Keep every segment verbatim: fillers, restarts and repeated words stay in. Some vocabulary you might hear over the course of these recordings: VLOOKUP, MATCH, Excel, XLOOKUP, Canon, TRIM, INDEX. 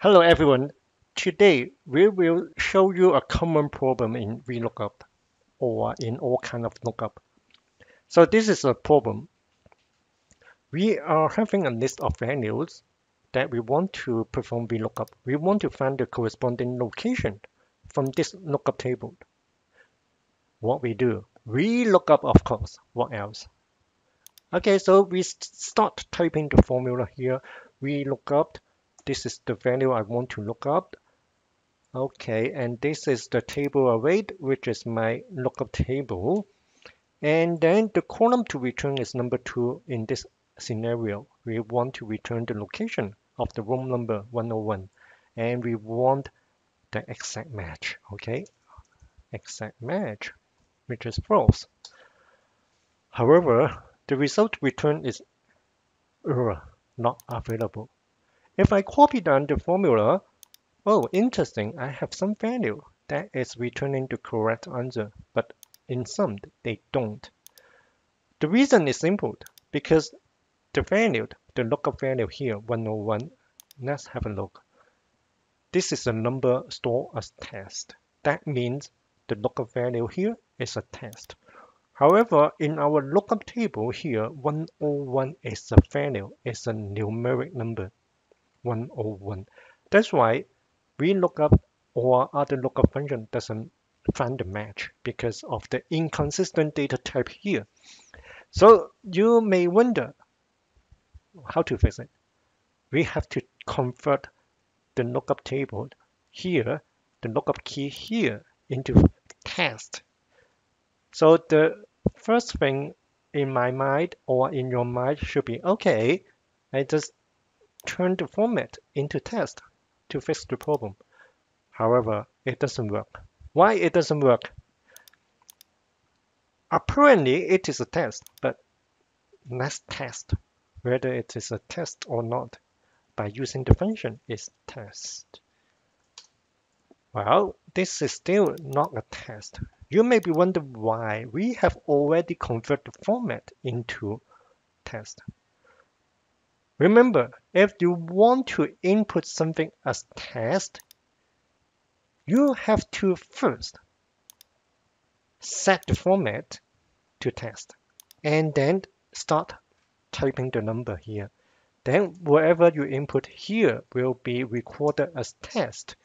Hello everyone, today we will show you a common problem in VLOOKUP or in all kind of lookup. So this is a problem. We are having a list of values that we want to perform VLOOKUP. We want to find the corresponding location from this lookup table. What we do? We look up, of course. What else? Okay, so we start typing the formula here. We look up. This is the value I want to look up. Okay, and this is the table await, which is my lookup table. And then the column to return is number two in this scenario. We want to return the location of the room number one oh one. And we want the exact match. Okay, exact match, which is false. However, the result returned is error, not available. If I copy down the formula, oh, interesting, I have some value that is returning the correct answer, but in sum, they don't. The reason is simple, because the value, the lookup value here, one oh one, let's have a look. This is a number stored as test. That means the lookup value here is a test. However, in our lookup table here, one oh one is a value, it's a numeric number. one oh one. That's why we look up or other lookup function doesn't find the match because of the inconsistent data type here. So you may wonder how to fix it. We have to convert the lookup table here, the lookup key here into test. So the first thing in my mind or in your mind should be, okay, I just turn the format into test to fix the problem. However, it doesn't work. Why it doesn't work? Apparently, it is a test, but let's test whether it is a test or not by using the function is test. Well, this is still not a test. You may be wondering why we have already converted the format into test. Remember, if you want to input something as test, you have to first set the format to test and then start typing the number here. Then whatever you input here will be recorded as test.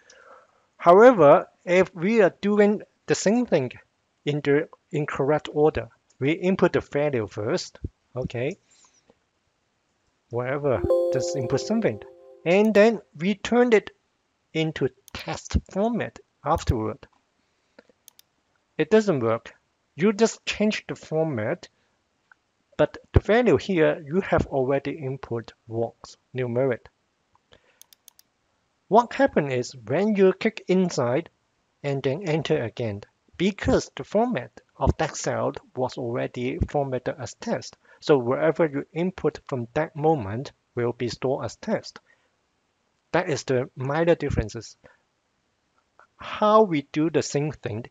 However, if we are doing the same thing in the incorrect order, we input the value first, okay? Whatever, just input something and then return it into test format afterward. It doesn't work. You just change the format, but the value here you have already input was numeric. What happens is when you click inside and then enter again, because the format of that cell was already formatted as test. So wherever you input from that moment will be stored as test. That is the minor differences. How we do the same thing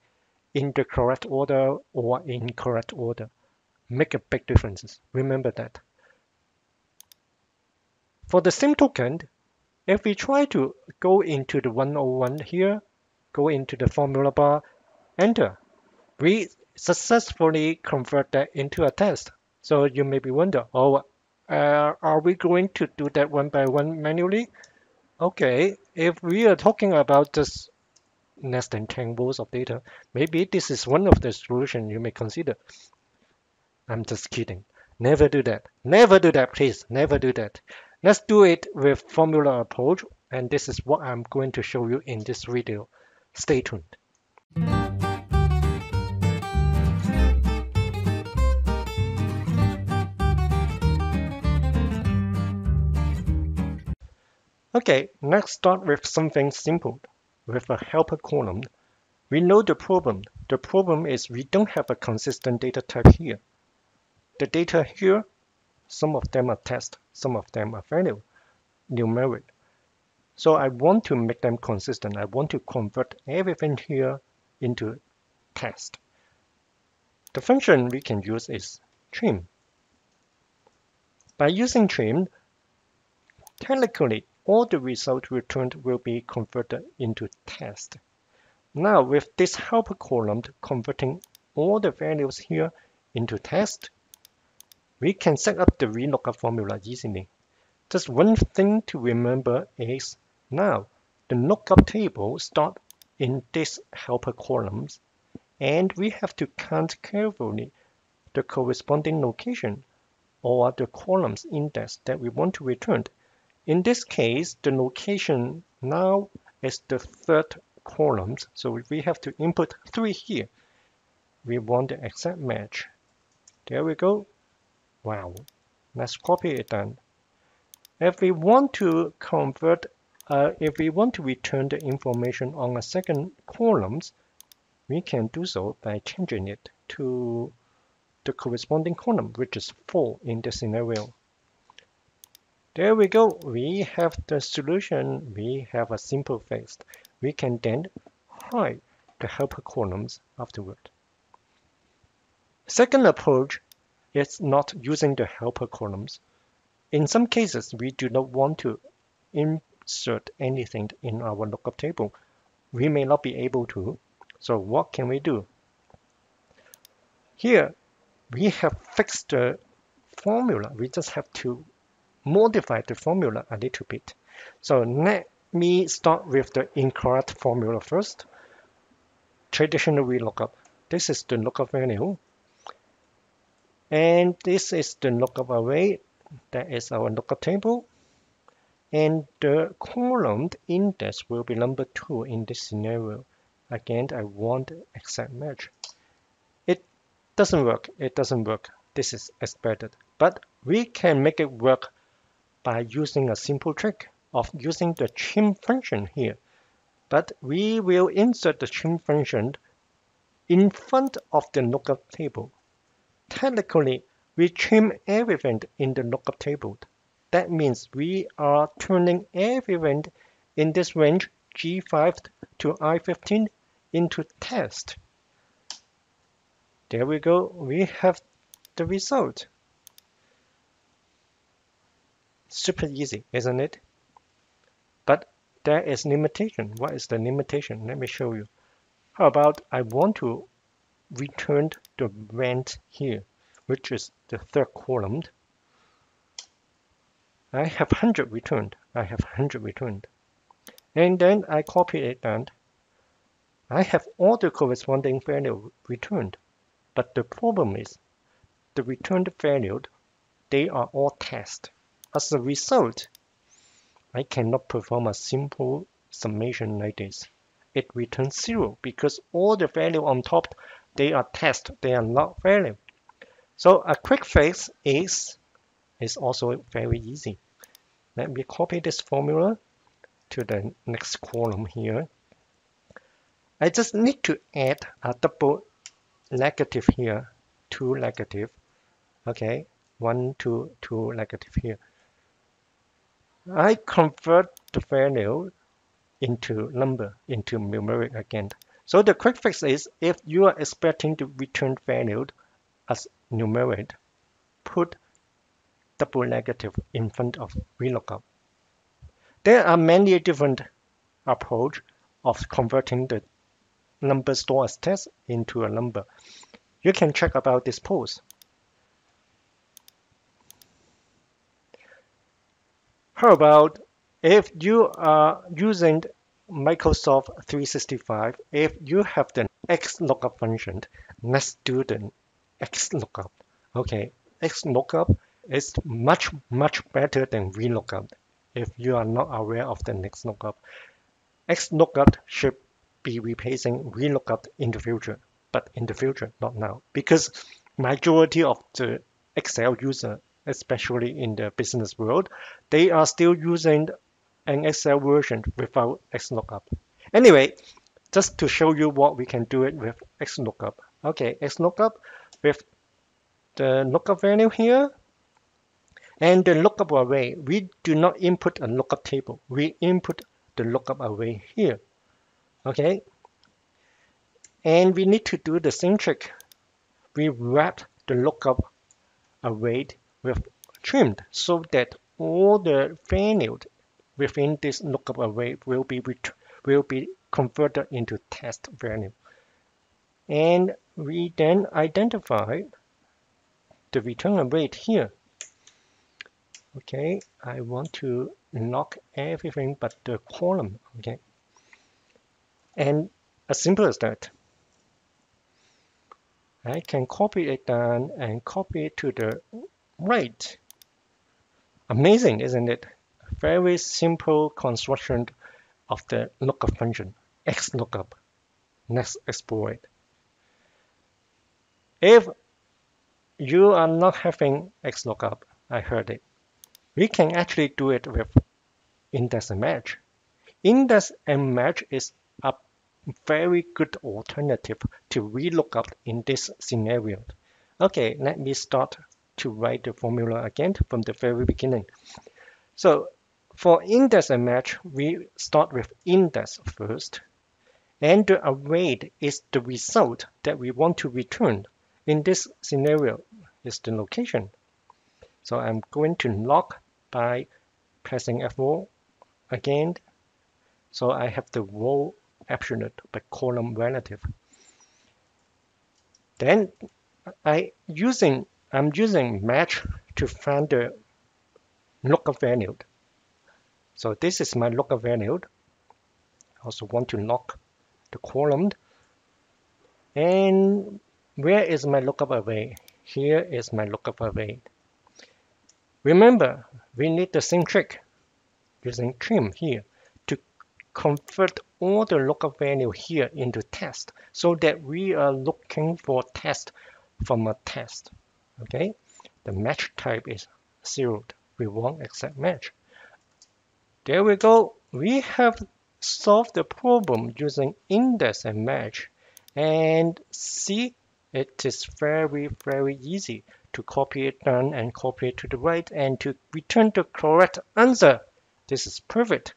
in the correct order or incorrect order make a big difference. Remember that. For the same token, if we try to go into the one oh one here, go into the formula bar, enter, we successfully convert that into a test. So you may be wondering, oh, uh, are we going to do that one by one manually? Okay, if we are talking about just less than ten rows of data, maybe this is one of the solutions you may consider. I'm just kidding. Never do that. Never do that, please. Never do that. Let's do it with formula approach. And this is what I'm going to show you in this video. Stay tuned. Okay, let's start with something simple, with a helper column. We know the problem. The problem is we don't have a consistent data type here. The data here, some of them are test, some of them are value, numeric. So I want to make them consistent. I want to convert everything here into test. The function we can use is trim. By using trim, technically, all the results returned will be converted into test. Now with this helper column converting all the values here into test, we can set up the VLOOKUP formula easily. Just one thing to remember is now the lookup table starts in this helper columns, and we have to count carefully the corresponding location or the columns index that we want to return. In this case, the location now is the third column, so we have to input three here. We want the exact match. There we go. Wow. Let's copy it then. If we want to convert, uh, if we want to return the information on a second columns, we can do so by changing it to the corresponding column, which is four in this scenario. There we go. We have the solution. We have a simple fix. We can then hide the helper columns afterward. Second approach is not using the helper columns. In some cases, we do not want to insert anything in our lookup table. We may not be able to. So what can we do? Here, we have fixed the formula. We just have to modify the formula a little bit. So let me start with the incorrect formula first. Traditional VLOOKUP. This is the lookup value. And this is the lookup array. That is our lookup table. And the column index will be number two in this scenario. Again, I want the exact match. Doesn't work, it doesn't work. This is expected. But we can make it work by using a simple trick of using the trim function here. But we will insert the trim function in front of the lookup table. Technically, we trim everything in the lookup table. That means we are turning everything in this range G five to I fifteen into test. There we go, we have the result. Super easy, isn't it? But there is limitation. What is the limitation? Let me show you. How about I want to return the rent here, which is the third column. I have one hundred returned. I have one hundred returned. And then I copy it and I have all the corresponding value returned. But the problem is, the returned value, they are all test. As a result, I cannot perform a simple summation like this. It returns zero because all the value on top, they are test, they are not value. So a quick fix is, is also very easy. Let me copy this formula to the next column here. I just need to add a double negative here, two negative, okay, one, two, two negative here. I convert the value into number, into numeric again. So the quick fix is, if you are expecting the return value as numeric, put double negative in front of VLOOKUP. There are many different approaches of converting the number stored as test into a number. You can check about this post. How about if you are using Microsoft three sixty-five, if you have the XLOOKUP function, let's do the XLOOKUP. Okay, XLOOKUP is much, much better than VLOOKUP if you are not aware of the XLOOKUP. XLOOKUP should be replacing VLOOKUP in the future, but in the future, not now, because majority of the Excel user, especially in the business world, they are still using an Excel version without XLOOKUP. Anyway, just to show you what we can do it with XLOOKUP. Okay, XLOOKUP with the lookup value here and the lookup array. We do not input a lookup table. We input the lookup array here. Okay, and we need to do the same trick. We wrap the lookup array with trimmed so that all the values within this lookup array will be will be converted into test value. And we then identify the return rate here. Okay, I want to lock everything but the column. Okay, and as simple as that. I can copy it down and copy it to the right. Amazing, isn't it? Very simple construction of the lookup function, X lookup. Let's explore it. If you are not having X lookup, I heard it, we can actually do it with index and match. Index and match is a very good alternative to VLOOKUP in this scenario. Okay, let me start to write the formula again from the very beginning. So for index and match, we start with index first, and the array is the result that we want to return. In this scenario, is the location. So I'm going to lock by pressing F four again. So I have the row absolute but column relative. Then I using I'm using match to find the lookup value. So this is my lookup value. I also want to lock the column. And where is my lookup array? Here is my lookup array. Remember, we need the same trick using trim here to convert all the lookup value here into test, so that we are looking for test from a test. Okay, the match type is zero. We won't accept match. There we go. We have solved the problem using index and match, and see, it is very very easy to copy it down and copy it to the right and to return the correct answer. This is perfect.